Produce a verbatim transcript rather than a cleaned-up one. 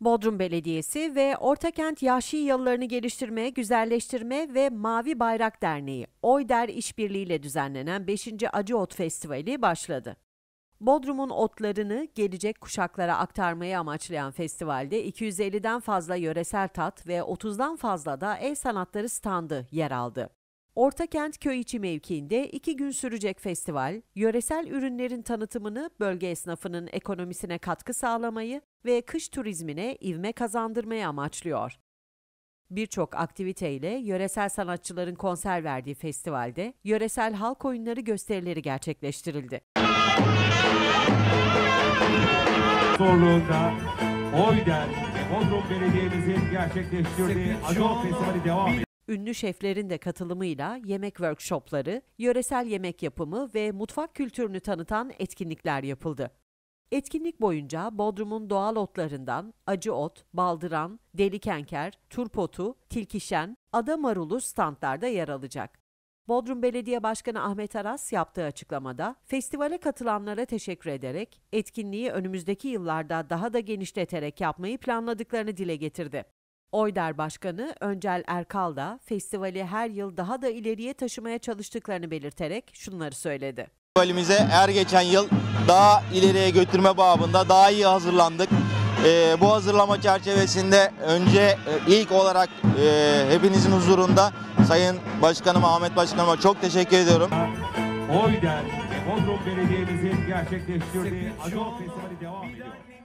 Bodrum Belediyesi ve Ortakent Yaşı Yalılarını Geliştirme, Güzelleştirme ve Mavi Bayrak Derneği, Oyder işbirliğiyle düzenlenen beşinci Acı Ot Festivali başladı. Bodrum'un otlarını gelecek kuşaklara aktarmayı amaçlayan festivalde iki yüz elliden fazla yöresel tat ve otuzdan fazla da el sanatları standı yer aldı. Ortakent Köyiçi mevkiinde iki gün sürecek festival, yöresel ürünlerin tanıtımını, bölge esnafının ekonomisine katkı sağlamayı ve kış turizmine ivme kazandırmayı amaçlıyor. Birçok aktiviteyle yöresel sanatçıların konser verdiği festivalde yöresel halk oyunları gösterileri gerçekleştirildi. Zorluğunda Oyder, Bodrum Belediye'mizin gerçekleştirdiği Acı Ot Festivali devam ediyor. Ünlü şeflerin de katılımıyla yemek workshopları, yöresel yemek yapımı ve mutfak kültürünü tanıtan etkinlikler yapıldı. Etkinlik boyunca Bodrum'un doğal otlarından acı ot, baldıran, deli kenker, turpotu, tilkişen, ada marulu standlarda yer alacak. Bodrum Belediye Başkanı Ahmet Aras yaptığı açıklamada festivale katılanlara teşekkür ederek etkinliği önümüzdeki yıllarda daha da genişleterek yapmayı planladıklarını dile getirdi. Oyder Başkanı Öncel Erkal da festivali her yıl daha da ileriye taşımaya çalıştıklarını belirterek şunları söyledi. Festivalimize her geçen yıl daha ileriye götürme babında daha iyi hazırlandık. Ee, bu hazırlama çerçevesinde önce ilk olarak e, hepinizin huzurunda Sayın Başkanıma, Ahmet Başkanıma çok teşekkür ediyorum. Oyder, Bodrum Belediye'mizin gerçekleştirdiği Acı Ot Festivali devam ediyor.